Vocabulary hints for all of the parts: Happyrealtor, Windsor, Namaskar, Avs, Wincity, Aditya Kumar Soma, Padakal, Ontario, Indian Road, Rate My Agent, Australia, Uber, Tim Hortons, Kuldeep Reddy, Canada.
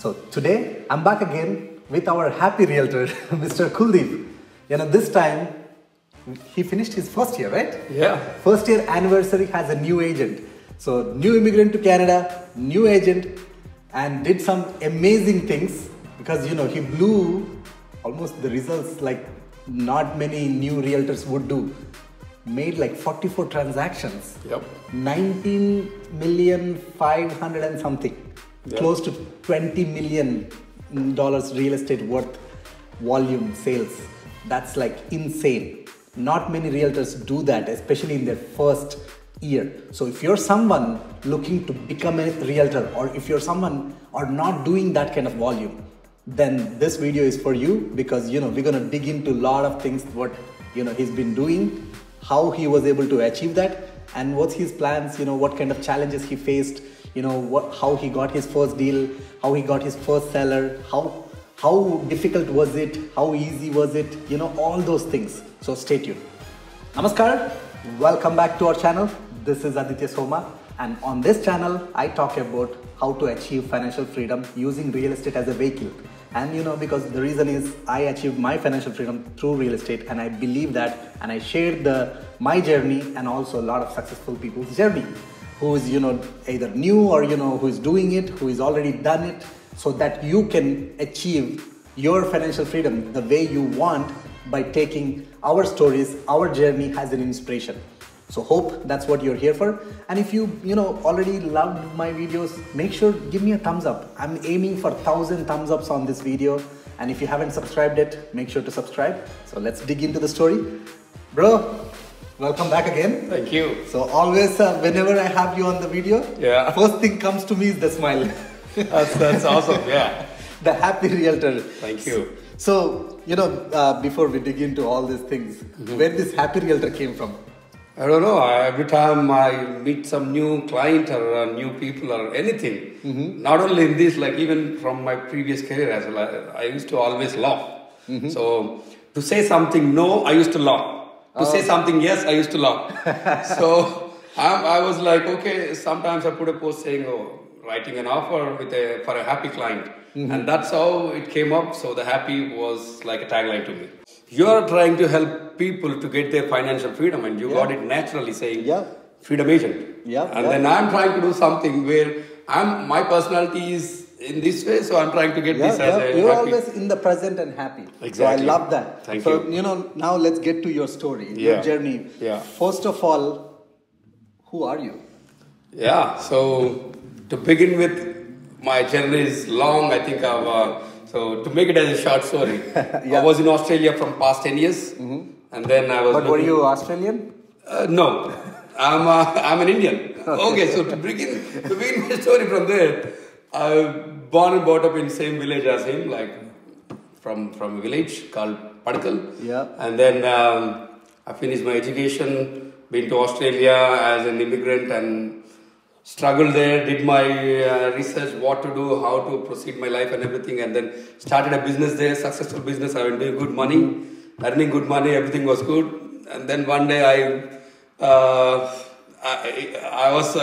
So today I'm back again with our happy realtor, Mr. Kuldeep. You know, this time he finished his first year, right? Yeah. First year anniversary has a new agent. So new immigrant to Canada, new agent, and did some amazing things because, you know, he blew almost the results like not many new realtors would do. Made like 44 transactions. Yep. 19,500,000 and something. Yep. Close to $20 million real estate worth volume sales. That's like insane. Not many realtors do that, especially in their first year. So if you're someone looking to become a realtor, or if you're someone or not doing that kind of volume, then this video is for you, because you know we're gonna dig into a lot of things what you know he's been doing, how he was able to achieve that, and what's his plans, you know, what kind of challenges he faced, you know, how he got his first deal, how he got his first seller, how difficult was it, how easy was it, you know, all those things. So stay tuned. Namaskar, welcome back to our channel. This is Aditya Soma, and on this channel I talk about how to achieve financial freedom using real estate as a vehicle. And you know, because the reason is I achieved my financial freedom through real estate, and I believe that, and I shared my journey, and also a lot of successful people's journey who is, you know, either new or, you know, who is doing it, who is already done it, so that you can achieve your financial freedom the way you want by taking our stories, our journey as an inspiration. So hope that's what you're here for. And if you know, already loved my videos, make sure give me a thumbs up. I'm aiming for 1,000 thumbs ups on this video. And if you haven't subscribed it, make sure to subscribe. So let's dig into the story. Bro, welcome back again. Thank you. So always, whenever I have you on the video, yeah, first thing comes to me is the smile. That's awesome, yeah. The happy realtor. Thank you. So, you know, before we dig into all these things, where this happy realtor came from? I don't know, every time I meet some new client or new people or anything, not only in this, like even from my previous career as well, I used to always laugh. So to say something no, I used to laugh. To say something yes, I used to laugh. So I was like, okay, sometimes I put a post saying, oh, writing an offer with for a happy client. And that's how it came up. So the happy was like a tagline to me. You're trying to help people to get their financial freedom, and you got it naturally saying freedom agent. And then I'm trying to do something where my personality is in this way, so I'm trying to get this as a You're happy. Always in the present and happy. Exactly. So I love that. Thank you. You know, now let's get to your story, your journey. First of all, who are you? So to begin with, my journey is long. I think I've... So to make it as a short story, I was in Australia from past 10 years, and then I was... But were you Australian? No, I'm an Indian. Okay, so to begin my story from there, I was born and brought up in the same village as him, like from a village called Padakal. And then I finished my education, been to Australia as an immigrant, and struggled there, did my research, what to do, how to proceed my life and everything, and then started a business there, successful business. I was doing good money, earning good money, everything was good. And then one day I was,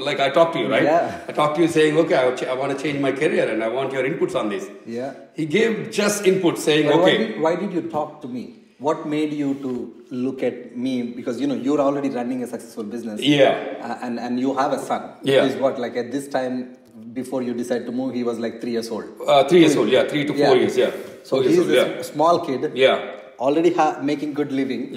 like I talked to you, right? I talked to you saying, okay, I want to change my career and I want your inputs on this. He gave just input saying, but okay. Why did you talk to me? What made you to look at me? Because, you know, you're already running a successful business. And you have a son. He's what, like at this time, before you decide to move, he was like 3 years old. 3 years old, 3 to 4 years, So he's old, a small kid. Already making good living.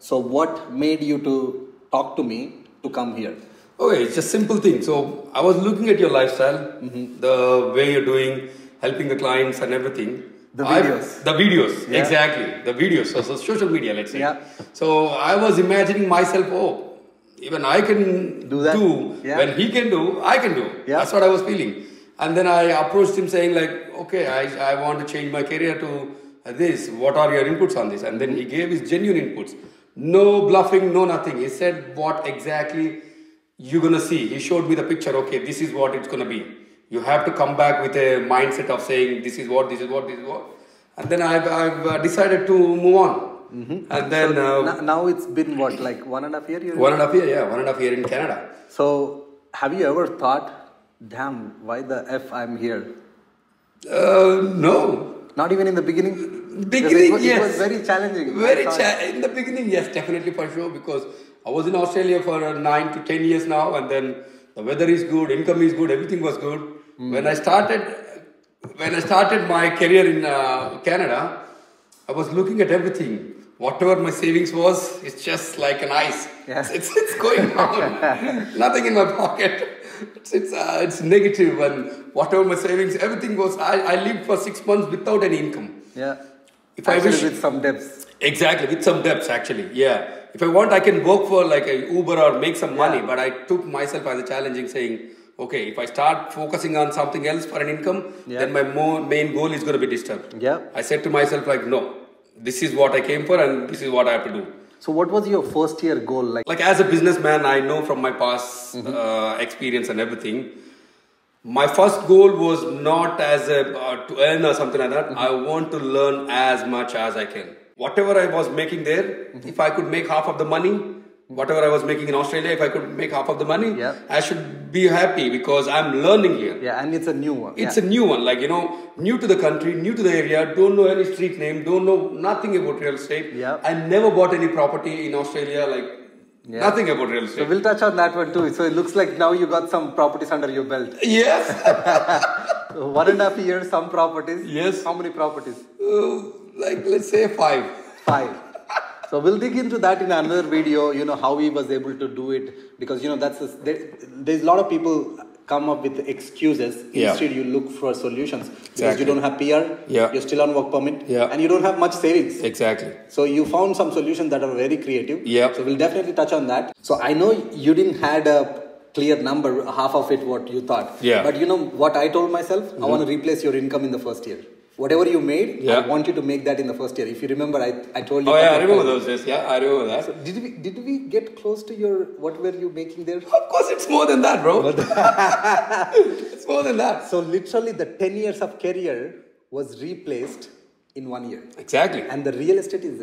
So what made you to talk to me to come here? Okay, it's just simple thing. So I was looking at your lifestyle, the way you're doing, helping the clients and everything. The videos. Exactly. The videos. So social media, let's say. So I was imagining myself, oh, even I can do that. When he can do, I can do. That's what I was feeling. And then I approached him saying like, okay, I want to change my career to this. What are your inputs on this? And then he gave his genuine inputs. No bluffing, no nothing. He said what exactly you're going to see. He showed me the picture. Okay, this is what it's going to be. You have to come back with a mindset of saying, this is what, this is what, this is what. And then I've decided to move on. And then... So now it's been what, like 1.5 years? One and a half year, 1.5 years in Canada. So have you ever thought, damn, why the F I'm here? No. Not even in the beginning? Beginning, yes. It was very challenging. In the beginning, yes, definitely for sure, because I was in Australia for 9 to 10 years now, and then the weather is good, income is good, everything was good. Mm. When I started my career in Canada, I was looking at everything. Whatever my savings was, it's just like an ice. Yes. It's going down. Nothing in my pocket. It's negative, and whatever my savings, everything goes. I lived for 6 months without any income. Yeah. If actually I wish, with some debts. Exactly, with some debts actually. Yeah. If I want, I can work for like an Uber or make some money. But I took myself as a challenging, saying, okay, if I start focusing on something else for an income, then my main goal is going to be disturbed. Yeah. I said to myself, like, no, this is what I came for, and this is what I have to do. So what was your first year goal? Like as a businessman, I know from my past experience and everything, my first goal was not as a to earn or something like that. I want to learn as much as I can. Whatever I was making there, if I could make half of the money, whatever I was making in Australia, if I could make half of the money, I should be happy because I'm learning here. Yeah, and it's a new one. It's a new one. Like, you know, new to the country, new to the area, don't know any street name, don't know nothing about real estate. Yeah. I never bought any property in Australia, nothing about real estate. So we'll touch on that one too. So it looks like now you got some properties under your belt. Yes. 1.5 years, some properties. Yes. How many properties? Let's say 5. 5. So we'll dig into that in another video, you know, how he was able to do it. Because, you know, there's a lot of people come up with excuses. Instead, you look for solutions. Because you don't have PR, you're still on work permit, and you don't have much savings. Exactly. So you found some solutions that are very creative. Yeah. So we'll definitely touch on that. So I know you didn't had a clear number, half of it what you thought. Yeah. But you know what I told myself? I want to replace your income in the first year. Whatever you made, I want you to make that in the first year. If you remember, I told you. Oh yeah, I remember those days. Yeah, I remember that. So did we get close to your, what were you making there? Of course, it's more than that, bro. It's more than that. So literally the 10 years of career was replaced in 1 year. Exactly. And the real estate is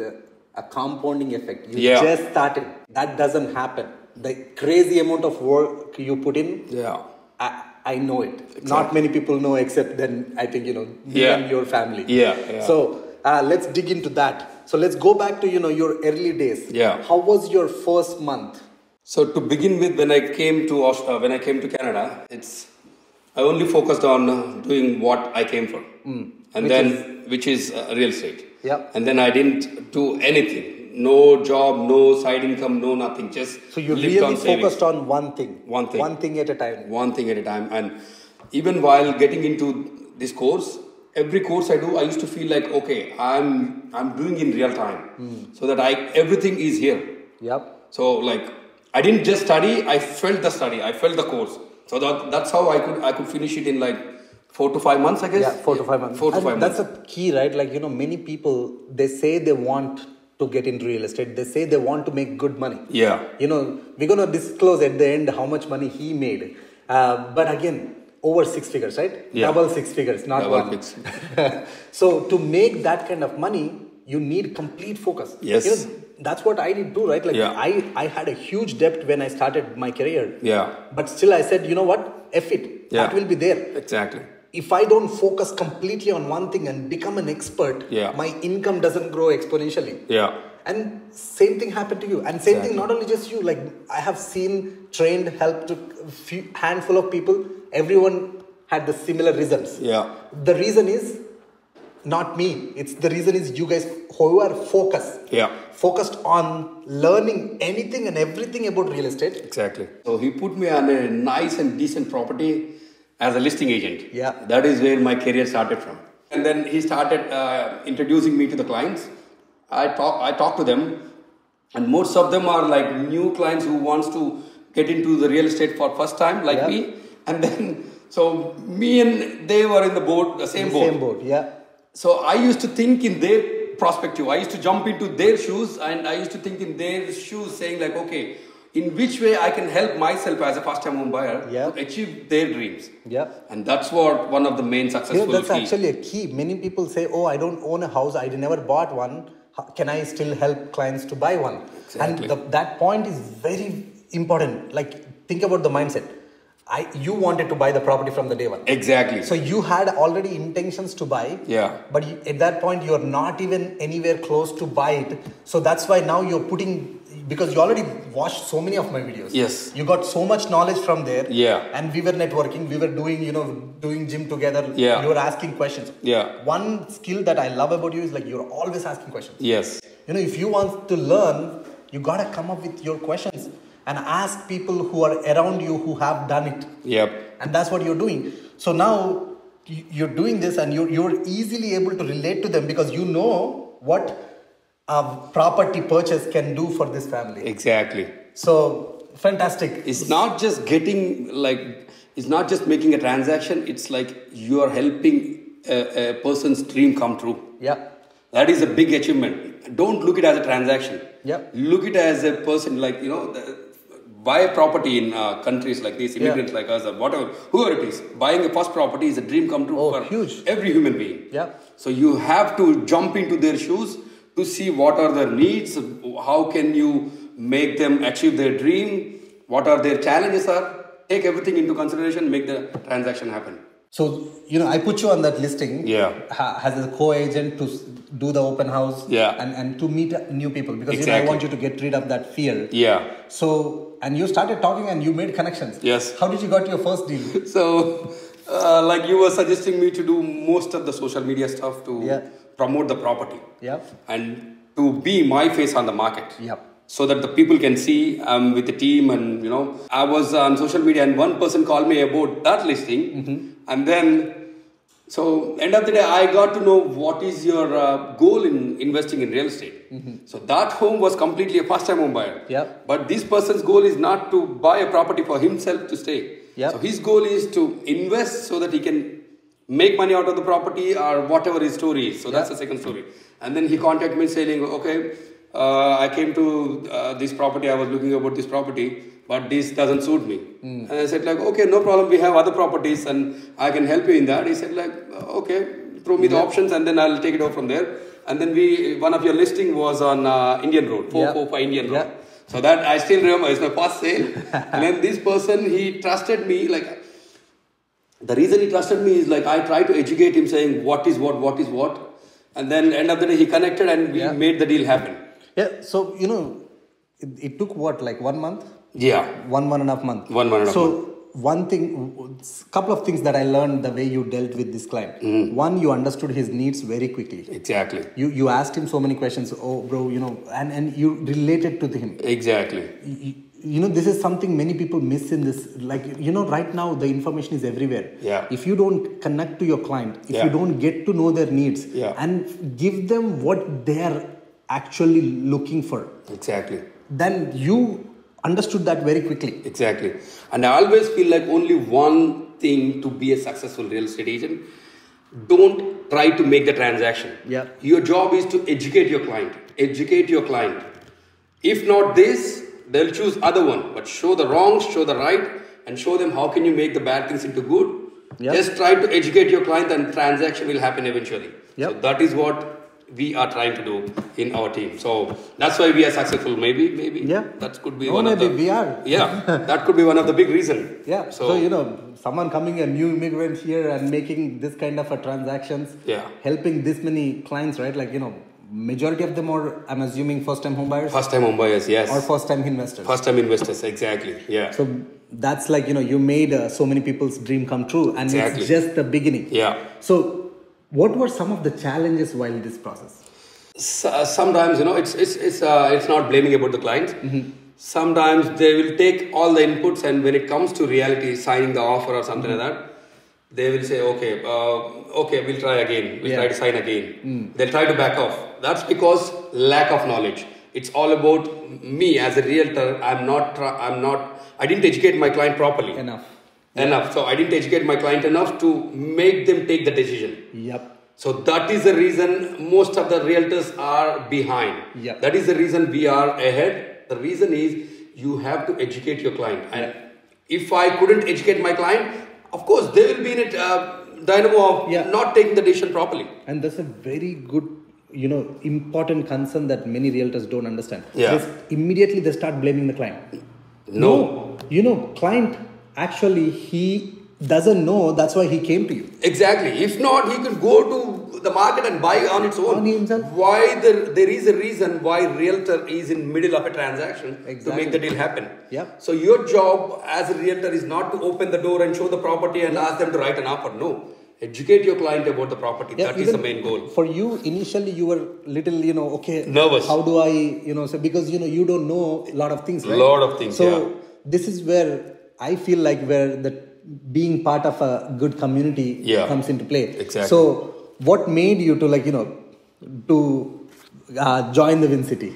a compounding effect. You just started. That doesn't happen. The crazy amount of work you put in. Yeah. I know it. Exactly. Not many people know except then I think, you know, you and your family. Yeah. So let's dig into that. So let's go back to, you know, your early days. Yeah. How was your first month? So to begin with, when I came to Canada, I only focused on doing what I came for. Mm. Which is real estate. Yeah. And then I didn't do anything. No job, no side income, no nothing. Just so you really focused on one thing. One thing at a time. And even while getting into this course, every course I do, I used to feel like, okay, I'm doing in real time, so that everything is here. Yep. So like I didn't just study; I felt the study. I felt the course. So that's how I could finish it in like 4 to 5 months, I guess. Yeah, 4 to 5 months. 4 to 5 months. That's a key, right? Like, you know, many people, they say they want to get into real estate. They say they want to make good money. Yeah. You know, we're going to disclose at the end how much money he made. But again, over 6 figures, right? Yeah. Double 6 figures, not double one. So to make that kind of money, you need complete focus. Yes. You know, that's what I did too, right? Like I had a huge debt when I started my career. Yeah. But still I said, you know what? F it. Yeah. That will be there. Exactly. If I don't focus completely on one thing and become an expert, my income doesn't grow exponentially. Yeah. And same thing happened to you. And same thing, not only just you, like I have seen, trained, helped a handful of people. Everyone had the similar reasons. Yeah. The reason is not me. The reason is you guys who are focused. Yeah. Focused on learning anything and everything about real estate. Exactly. So he put me on a nice and decent property as a listing agent. Yeah. That is where my career started from. And then he started introducing me to the clients. I talk to them, and most of them are like new clients who wants to get into the real estate for first time, like me. And then, so me and they were in the same boat. Same boat, yeah. So I used to think in their perspective. I used to jump into their shoes, and I used to think in their shoes, saying like, okay, in which way I can help myself as a first-time home buyer to achieve their dreams. Yeah. And that's what one of the main successful that's key. Actually a key. Many people say, oh, I don't own a house. I never bought one. Can I still help clients to buy one? Exactly. And that point is very important. Like, think about the mindset. You wanted to buy the property from the day one. Exactly. So you had already intentions to buy. Yeah. But you, at that point, you're not even anywhere close to buy it. So that's why now you're putting, because you already watched so many of my videos. Yes. You got so much knowledge from there. Yeah. And we were networking. We were doing, you know, doing gym together. Yeah. You were asking questions. Yeah. One skill that I love about you is like you're always asking questions. Yes. You know, if you want to learn, you got to come up with your questions. And ask people who are around you who have done it. Yep. And that's what you're doing. So now you're doing this and you're easily able to relate to them because you know what a property purchase can do for this family. Exactly. So fantastic. It's not just getting like, it's not just making a transaction. It's like you are helping a person's dream come true. Yeah. That is a big achievement. Don't look at it as a transaction. Yep. Look at it as a person like, you know, buy a property in countries like these, immigrants like us or whatever, whoever it is. Buying a first property is a dream come true for every human being. Yeah. So you have to jump into their shoes to see what are their needs, how can you make them achieve their dream, what are their challenges are. Take everything into consideration, make the transaction happen. So, you know, I put you on that listing as a co-agent to do the open house and to meet new people because you know, I want you to get rid of that fear. Yeah. So... and you started talking and you made connections. Yes. How did you got your first deal? So, like you were suggesting me to do most of the social media stuff to promote the property. Yeah. And to be my face on the market. Yeah. So that the people can see I'm with the team and, you know, I was on social media and one person called me about that listing. And then, so end of the day, I got to know what is your goal in investing in real estate. So that home was completely a first-time home buyer. But this person's goal is not to buy a property for himself to stay. So his goal is to invest so that he can make money out of the property or whatever his story is. So that's the second story. And then he contacted me saying, okay, I came to this property, I was looking about this property, but this doesn't suit me. And I said like, okay, no problem, we have other properties and I can help you in that. He said like, okay, throw me the options and then I'll take it over from there. And then we, one of your listing was on Indian Road, 445 Indian Road. So that I still remember, it's my first sale. And then this person, he trusted me. Like, the reason he trusted me is like, I tried to educate him saying what is what. And then end of the day, he connected and we made the deal happen. Yeah. So, you know, it took what, like 1 month? Yeah. One and a half month. So, one thing, couple of things that I learned the way you dealt with this client. One, you understood his needs very quickly. Exactly. You asked him so many questions. Oh, bro, you know, and you related to him. Exactly. You know, this is something many people miss in this. Like, you know, right now the information is everywhere. Yeah. If you don't connect to your client, if you don't get to know their needs and give them what they're actually looking for. Exactly. Then you... understood that very quickly. Exactly. And I always feel like only one thing to be a successful real estate agent. Don't try to make the transaction. Yeah. Your job is to educate your client. Educate your client. If not this, they'll choose other one. But show the wrongs, show the right, and show them how can you make the bad things into good. Yep. Just try to educate your client and transaction will happen eventually. Yep. So that is what we are trying to do in our team. So that's why we are successful. Maybe. Yeah. That could be that could be one of the big reasons. Yeah. So, you know, someone coming a new immigrant here and making this kind of a transactions, helping this many clients, right? Like, you know, majority of them are, I'm assuming, first-time home buyers. First-time home buyers, yes. Or first-time investors. First-time investors, exactly. Yeah. So that's like, you know, you made so many people's dream come true, and it's just the beginning. Yeah. So, what were some of the challenges while in this process? Sometimes, you know, it's not blaming about the client. Sometimes they will take all the inputs and when it comes to reality, signing the offer or something like that, they will say, okay, we'll try again. We'll try to sign again. They'll try to back off. That's because lack of knowledge. It's all about me as a realtor. I didn't educate my client properly. Enough. So I didn't educate my client enough to make them take the decision. So that is the reason most of the realtors are behind. That is the reason we are ahead. The reason is you have to educate your client. And if I couldn't educate my client, of course, they will be in a dynamo of not taking the decision properly. And that's a very good, you know, important concern that many realtors don't understand. Immediately they start blaming the client. No. You know, client... actually he doesn't know, that's why he came to you. Exactly. If not, he could go to the market and buy on its own. On himself. Why there is a reason why realtor is in middle of a transaction to make the deal happen. Yeah. So your job as a realtor is not to open the door and show the property and ask them to write an offer. No. Educate your client about the property. That is the main goal. For you, initially you were little, nervous. How do I, so because, you don't know a lot of things, right? So this is where I feel like where the being part of a good community comes into play. Exactly. So what made you to to join the Wincity?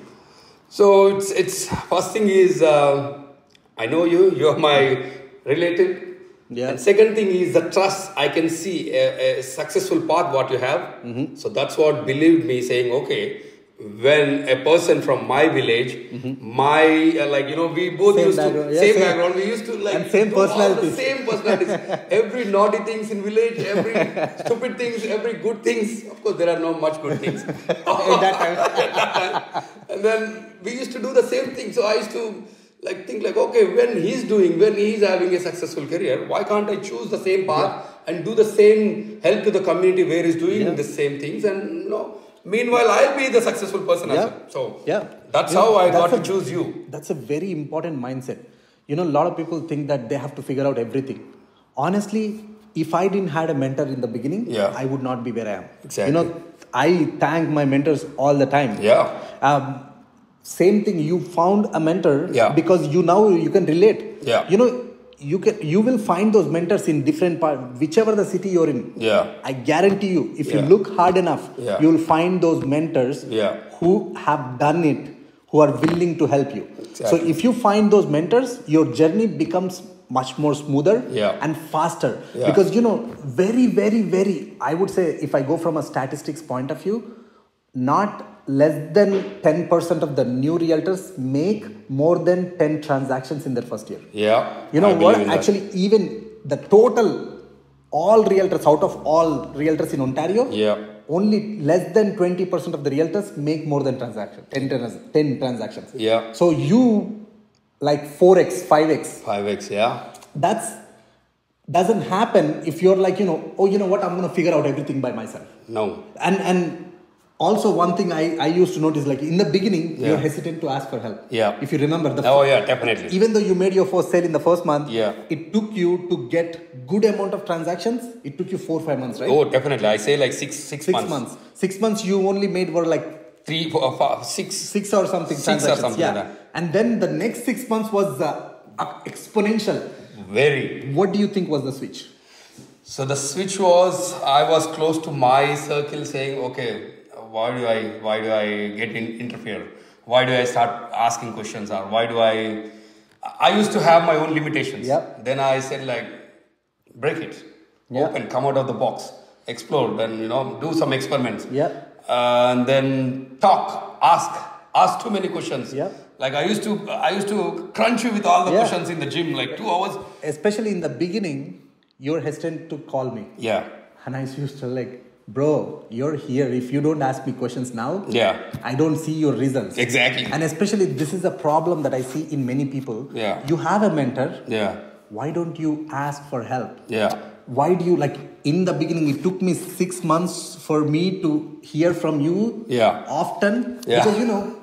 So it's first thing is, I know you, you're my relative. Yeah. And second thing is the trust. I can see a successful path what you have. Mm-hmm. So that's what believed me saying, okay, when a person from my village, we both same used background. Same background. We used to and same personalities. Same personalities. Every naughty things in village, every stupid things, every good things. Of course, there are not much good things. At that time. And then we used to do the same thing. So I used to think okay, when he's having a successful career, why can't I choose the same path and do the same help to the community where he's doing the same things, and meanwhile I'll be the successful person as well. So that's how I got to choose you. That's a very important mindset. A lot of people think that they have to figure out everything. Honestly, if I didn't had a mentor in the beginning, I would not be where I am. Exactly. I thank my mentors all the time. Same thing, you found a mentor because you can relate. You will find those mentors in different parts, whichever the city you're in. I guarantee you, if you look hard enough, you'll find those mentors who have done it, who are willing to help you. Exactly. So if you find those mentors, your journey becomes much more smoother and faster. Because very, very, very, I would say, if I go from a statistics point of view, not less than 10% of the new realtors make more than 10 transactions in their first year. Even the total, all realtors, out of all realtors in Ontario, only less than 20% of the realtors make more than 10 transactions. So you 4x, 5x. 5x, doesn't happen if you're I'm going to figure out everything by myself. No. And also, one thing I used to notice, in the beginning, you're hesitant to ask for help. If you remember. Definitely. Even though you made your first sale in the first month, it took you to get good amount of transactions. It took you 4 or 5 months, right? Oh, definitely. I say 6 months. 6 months you only made were 6 or something. And then the next 6 months was exponential. Very. What do you think was the switch? So the switch was, I was close to my circle saying, okay, why do I get interfere? Why do I start asking questions? Or why do I used to have my own limitations. Then I said break it. Open, come out of the box, explore, and do some experiments. And then talk, ask too many questions. I used to crunch you with all the questions in the gym, 2 hours. Especially in the beginning, you were hesitant to call me. And I used to bro, you're here. If you don't ask me questions now, I don't see your results. Exactly. And especially this is a problem that I see in many people. You have a mentor. Why don't you ask for help? Why do you in the beginning, it took me 6 months for me to hear from you often. Because,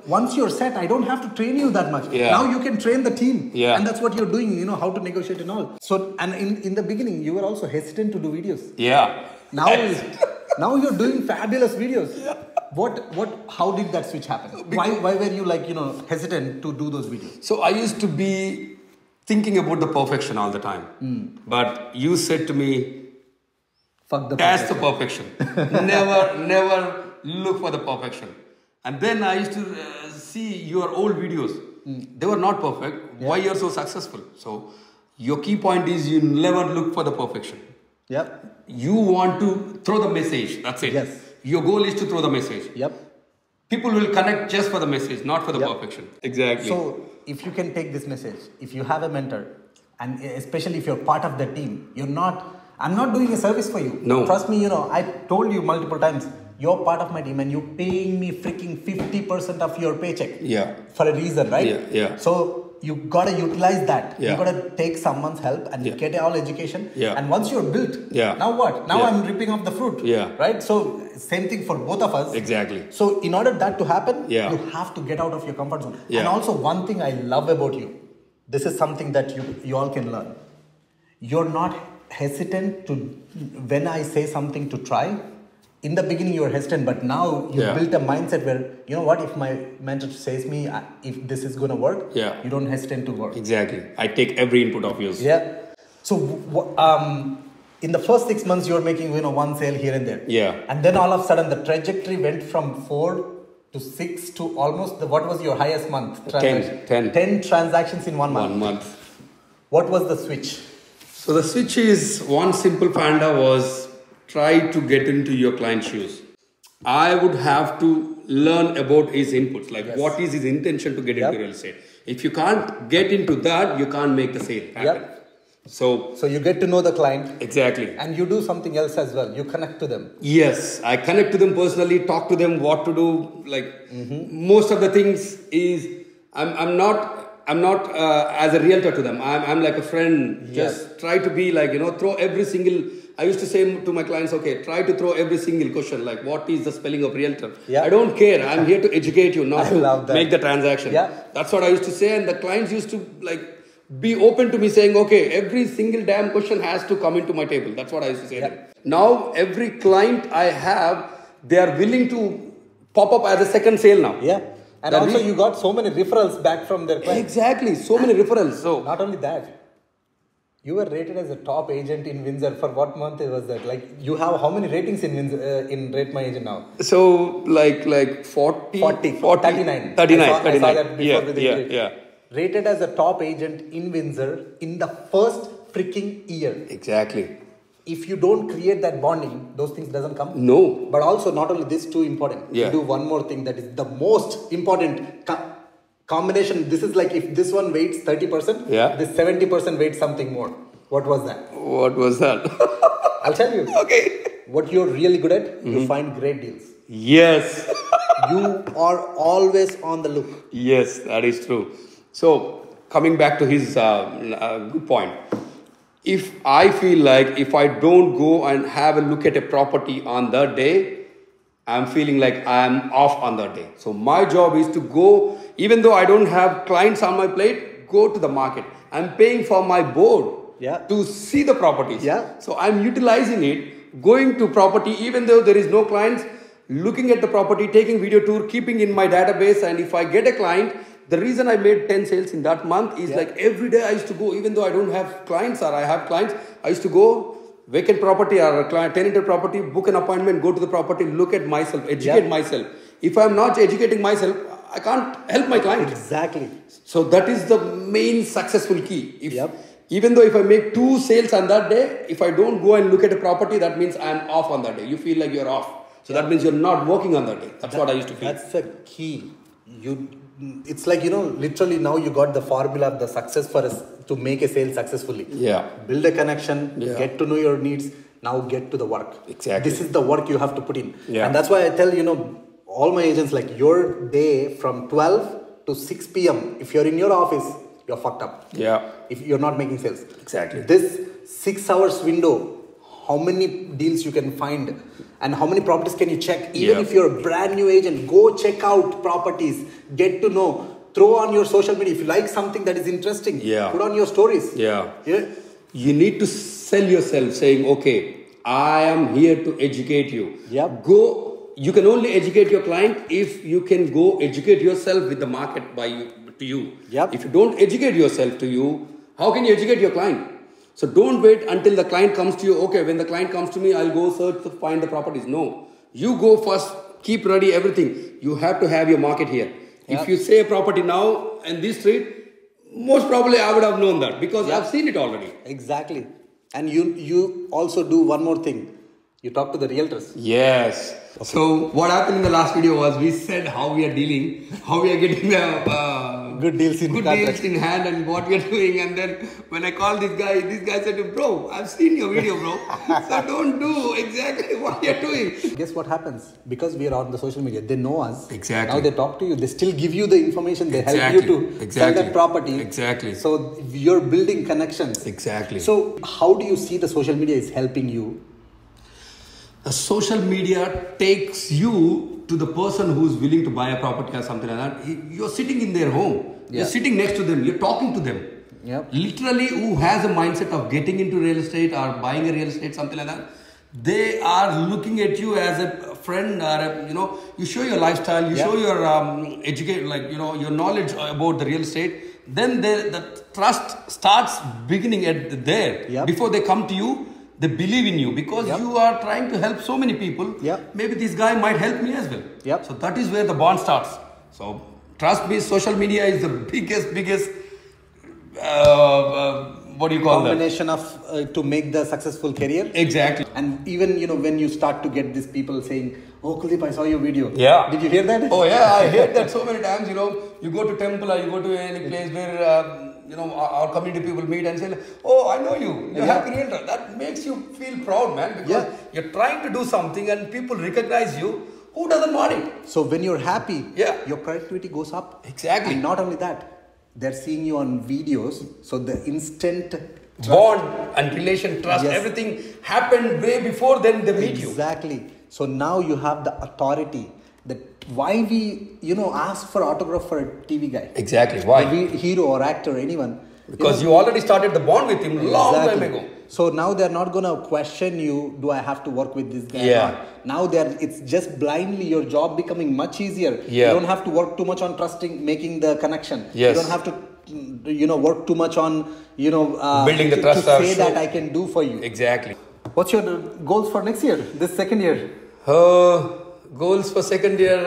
once you're set, I don't have to train you that much. Now you can train the team. And that's what you're doing, how to negotiate and all. So, and in the beginning, you were also hesitant to do videos. Now you're doing fabulous videos. How did that switch happen? Why were you hesitant to do those videos? So I used to be thinking about the perfection all the time. But you said to me, fuck the perfection. That's the perfection. Never look for the perfection. And then I used to see your old videos. They were not perfect. Why you're so successful? So your key point is you never look for the perfection. You want to throw the message. That's it. Your goal is to throw the message. People will connect just for the message, not for the perfection. Exactly. So if you can take this message, if you have a mentor, and especially if you're part of the team, I'm not doing a service for you. No. Trust me, I told you multiple times, you're part of my team and you're paying me freaking 50% of your paycheck. For a reason, right? So you got to utilize that. Yeah. You got to take someone's help and get all education. Yeah. And once you're built, now what? Now I'm ripping off the fruit. Yeah. Right? So same thing for both of us. Exactly. So in order that to happen, you have to get out of your comfort zone. Yeah. And also one thing I love about you, this is something that you all can learn. You're not hesitant to, when I say something to try, in the beginning you were hesitant, but now you built a mindset where, you know what, if my mentor says me, if this is going to work, you don't hesitate to work. Exactly. I take every input of yours. Yeah. So in the first 6 months, you're making, you know, one sale here and there. Yeah. And then all of a sudden the trajectory went from 4 to 6 to almost, what was your highest month? 10 transactions in 1 month. 1 month. What was the switch? So the switch is, one simple panda was, try to get into your client's shoes. I would have to learn about his inputs, like what is his intention to get into real estate. If you can't get into that, you can't make the sale happen. So you get to know the client. Exactly. And you do something else as well. You connect to them. Yes, I connect to them personally, talk to them what to do. Like most of the things is, I'm not as a realtor to them. I'm like a friend. Just try to be like, you know, throw every single... I used to say to my clients, okay, try to throw every single question, like what is the spelling of realtor? Yeah. I don't care. I'm here to educate you, not to make the transaction. Yeah. That's what I used to say. And the clients used to like be open to me saying, okay, every single damn question has to come into my table. That's what I used to say. Yeah. Now, every client I have, they are willing to pop up as a second sale now. Yeah. And that also you got so many referrals back from their clients. Exactly. So many referrals. So not only that. You were rated as a top agent in Windsor for what month was that? Like you have how many ratings in Windsor, in Rate My Agent now? So like 40, 39. I saw that before with the rated as a top agent in Windsor in the first freaking year. Exactly. If you don't create that bonding, those things doesn't come. No. But also not only this, too important. Yeah. You do one more thing that is the most important. Combination, this is like if this one weights 30%, this 70% weights something more. What was that? I'll tell you. Okay. What you're really good at, you find great deals. Yes. You are always on the look. Yes, that is true. So, coming back to his good point. If I feel like if I don't go and have a look at a property on that day, I'm feeling like I'm off on that day. So my job is to go, even though I don't have clients on my plate, go to the market. I'm paying for my board to see the properties. Yeah. So I'm utilizing it, going to property, even though there is no clients, looking at the property, taking video tour, keeping in my database. And if I get a client, the reason I made 10 sales in that month is like every day I used to go, even though I don't have clients or I have clients, I used to go, vacant property or a client, tenanted property, book an appointment, go to the property, look at myself, educate myself. If I'm not educating myself, I can't help my client. Exactly. So that is the main successful key. If, even though if I make 2 sales on that day, if I don't go and look at a property, that means I'm off on that day. You feel like you're off. So that means you're not working on that day. That's what I used to feel. That's the key. It's like, you know, literally now you got the formula of the success for us to make a sale successfully. Yeah. Build a connection, get to know your needs, now get to the work. Exactly. This is the work you have to put in. Yeah. And that's why I tell, you know, all my agents, like your day from 12 to 6 p.m. If you're in your office, you're fucked up. Yeah. If you're not making sales. Exactly. This 6 hours window, how many deals you can find and how many properties can you check? Even if you're a brand new agent, go check out properties, get to know, throw on your social media. If you like something that is interesting, put on your stories. Yeah. You need to sell yourself saying, okay, I am here to educate you. Go. You can only educate your client if you can go educate yourself with the market to you. If you don't educate yourself to you, how can you educate your client? So don't wait until the client comes to you. Okay, when the client comes to me, I'll go search to find the properties. No, you go first, keep ready everything. You have to have your market here. Yep. If you say a property now in this street, most probably I would have known that because I've seen it already. Exactly. And you also do one more thing. You talk to the realtors. Yes. Okay. So what happened in the last video was we said how we are dealing, how we are getting the good deals in hand and what we are doing. And then when I called this guy said, bro, I've seen your video, bro. So don't do exactly what you're doing. Guess what happens? Because we are on the social media, they know us. Exactly. Now they talk to you. They still give you the information. They help you to sell that property. Exactly. So you're building connections. Exactly. So how do you see the social media is helping you? The social media takes you to the person who's willing to buy a property or something like that. You're sitting in their home. Yeah. You're sitting next to them. You're talking to them. Yep. Literally, who has a mindset of getting into real estate or buying a real estate, something like that. They are looking at you as a friend or, you know, you show your lifestyle, you show your your knowledge about the real estate. Then the trust starts beginning at there. Yep. Before they come to you, they believe in you because you are trying to help so many people. Yep. Maybe this guy might help me as well. Yep. So that is where the bond starts. So trust me, social media is the biggest combination of to make the successful career. Exactly. And even, you know, when you start to get these people saying, oh, Kuldeep, I saw your video. Yeah. Did you hear that? Oh yeah, I heard that so many times. You know, you go to temple or you go to any place where you know, our community people meet and say, oh, I know you, you're a happy realtor. That makes you feel proud, man, because you're trying to do something and people recognize you. Who doesn't want it? So when you're happy, your productivity goes up. Exactly. And not only that, they're seeing you on videos. So the instant bond and relation, trust, everything happened way before then they meet you. Exactly. So now you have the authority. That why we, you know, ask for autograph for a TV guy. Exactly. Why? A hero or actor, anyone. Because you already started the bond with him long time ago. So now they're not going to question you, do I have to work with this guy or not? Now it's just blindly your job becoming much easier. Yeah. You don't have to work too much on trusting, making the connection. Yes. You don't have to, you know, work too much on, you know, building the trust. To say that I can do for you. Exactly. What's your goals for next year, this second year? Goals for second year,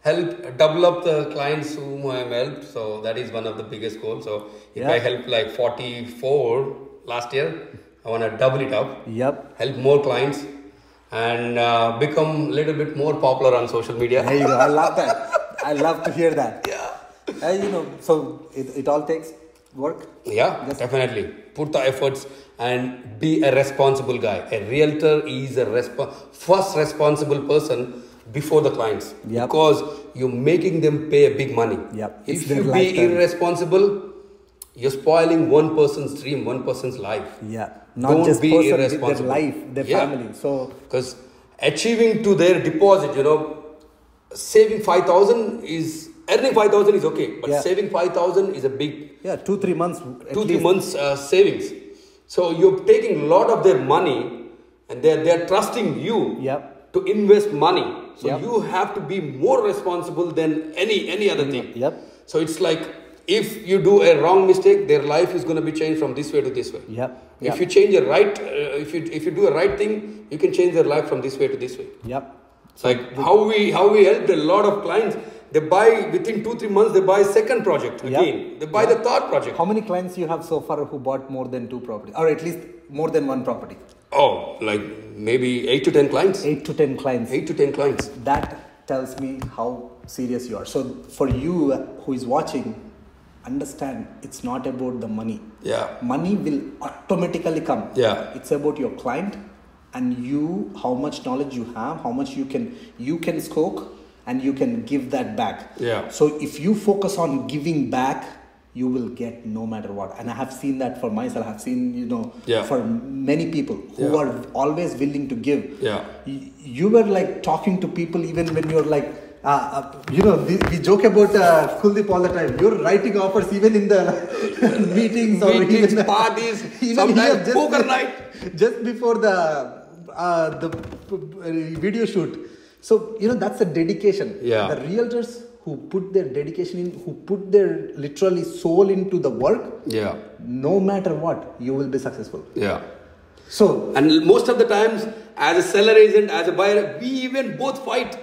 help double up the clients whom I have helped. So that is one of the biggest goals. So if I helped like 44 last year, I want to double it up. Yep. Help more clients and become a little bit more popular on social media. There you go. I love that. I love to hear that. Yeah. You know, so it all takes work. Yeah, just definitely. Put the efforts and be a responsible guy. A realtor is a first responsible person before the clients because you're making them pay a big money. If you be irresponsible, you're spoiling one person's dream, one person's life. Not Don't just be person, irresponsible. Their life, their family. So because achieving to their deposit, you know, saving 5,000 is earning 5,000 is okay, but saving 5,000 is a big 2-3 months. 2-3 months savings. So you're taking a lot of their money, and they're trusting you to invest money. So you have to be more responsible than any other thing. So it's like if you do a wrong mistake, their life is going to be changed from this way to this way. If you change a right, if you do a right thing, you can change their life from this way to this way. It's like how we helped a lot of clients. They buy within 2-3 months. They buy second project again. They buy the third project. How many clients you have so far who bought more than 2 properties, or at least more than 1 property? Oh, like maybe 8 to 10 clients. 8 to 10 clients. 8 to 10 clients. That tells me how serious you are. So for you who is watching, understand it's not about the money. Money will automatically come. It's about your client and you. How much knowledge you have. How much you can scope. And you can give that back. So if you focus on giving back, you will get no matter what. And I have seen that for myself. I have seen, you know, for many people who are always willing to give. You were like talking to people even when you were like, you know, we joke about Kuldeep all the time. You're writing offers even in the meetings or even parties, even here, just poker night, just before the video shoot. So, you know, that's a dedication. The realtors who put their dedication in, who put their literally soul into the work, no matter what, you will be successful. So, and most of the times, as a seller agent, as a buyer, we even both fight.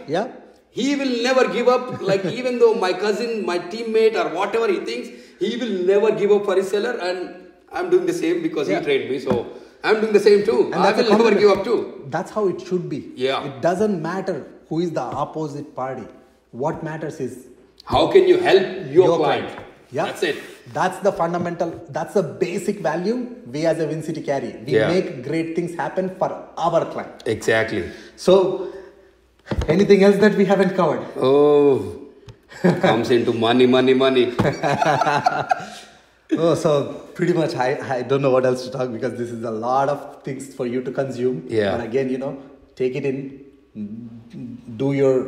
He will never give up. Like, even though my cousin, my teammate or whatever he thinks, he will never give up for his seller. And I'm doing the same because he trained me. So I'm doing the same too. And I will never give up too. That's how it should be. Yeah. It doesn't matter who is the opposite party. What matters is how can you help your client. Yeah. That's it. That's the fundamental, that's the basic value we as a Wincity carry. We make great things happen for our client. Exactly. So, anything else that we haven't covered? Oh, comes into money, money, money. Oh, so pretty much I don't know what else to talk, because this is a lot of things for you to consume. Yeah. And again, you know, take it in. Do your,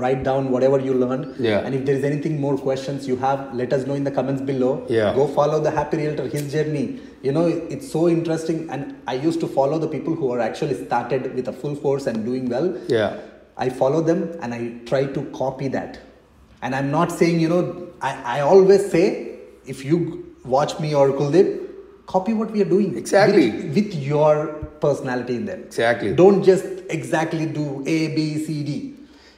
write down whatever you learned. Yeah. And if there is anything more questions you have, let us know in the comments below. Yeah. Go follow the Happy Realtor, his journey. You know, it's so interesting. And I used to follow the people who are actually started with a full force and doing well. Yeah. I follow them and I try to copy that. And I'm not saying, you know, I always say, if you watch me or Kuldeep, copy what we are doing. Exactly. With your personality in there. Exactly. Don't just exactly do A, B, C, D.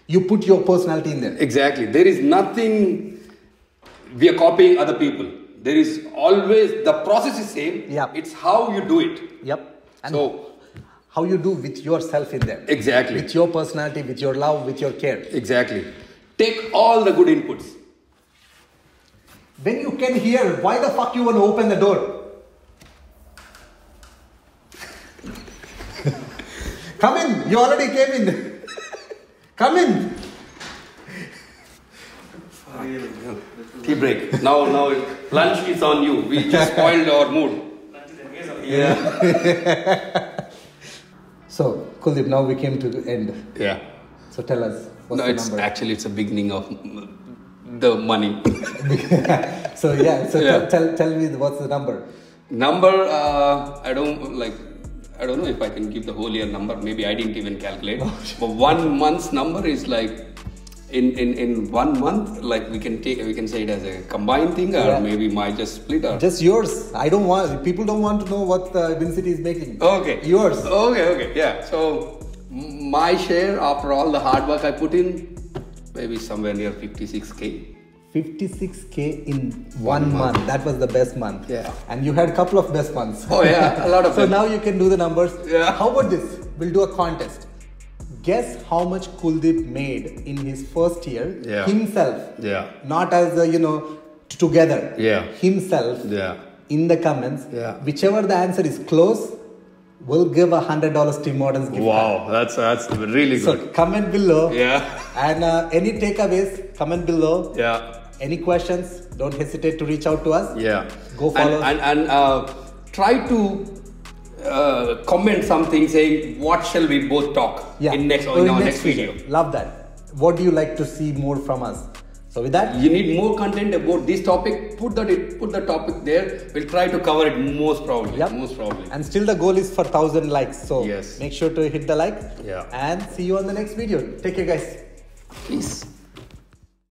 You put your personality in there. Exactly. There is nothing we are copying other people. There is always, the process is same. Yeah. It's how you do it. Yep. And so how you do with yourself in there. Exactly. With your personality, with your love, with your care. Exactly. Take all the good inputs. When you can hear, why the fuck you want to open the door? Come in. You already came in. Come in. Tea break. Now lunch is on you. We just spoiled our mood. Yeah. So, Kuldeep, now we came to the end. Yeah. So tell us. What's no, the it's number? Actually it's a beginning of the money. So yeah. So yeah. Tell me what's the number. Number. I don't know if I can give the whole year number. Maybe I didn't even calculate. But 1 month's number is like in 1 month, like we can say it as a combined thing, or maybe might just split up. Just yours. People don't want to know what Wincity is making. Okay. Yours. Okay. Yeah. So my share after all the hard work I put in, maybe somewhere near 56K. 56K in one month. That was the best month. Yeah. And you had a couple of best months. Oh yeah, a lot of them. So now you can do the numbers. Yeah. How about this? We'll do a contest. Guess how much Kuldeep made in his first year himself. Yeah. Not as a, together. Yeah. Himself. Yeah. In the comments. Yeah. Whichever the answer is close, we'll give a $100 Tim Hortons gift card. Wow, that's really good. So comment below. Yeah. And any takeaways, comment below. Yeah. Any questions, don't hesitate to reach out to us. Yeah. Go follow us. And try to comment something saying, what shall we both talk in our next video. Love that. What do you like to see more from us? So with that, you need more content about this topic, put the topic there. We'll try to cover it most probably. And still the goal is for 1,000 likes. So make sure to hit the like and see you on the next video. Take care guys. Peace.